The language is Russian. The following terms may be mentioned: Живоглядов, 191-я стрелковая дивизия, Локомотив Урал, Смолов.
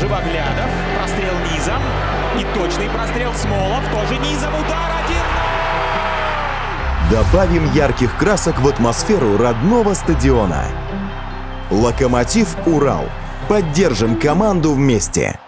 Живоглядов. Прострел низом. И точный прострел. Смолов тоже низом. Удар. 1-0! Добавим ярких красок в атмосферу родного стадиона. Локомотив Урал. Поддержим команду вместе.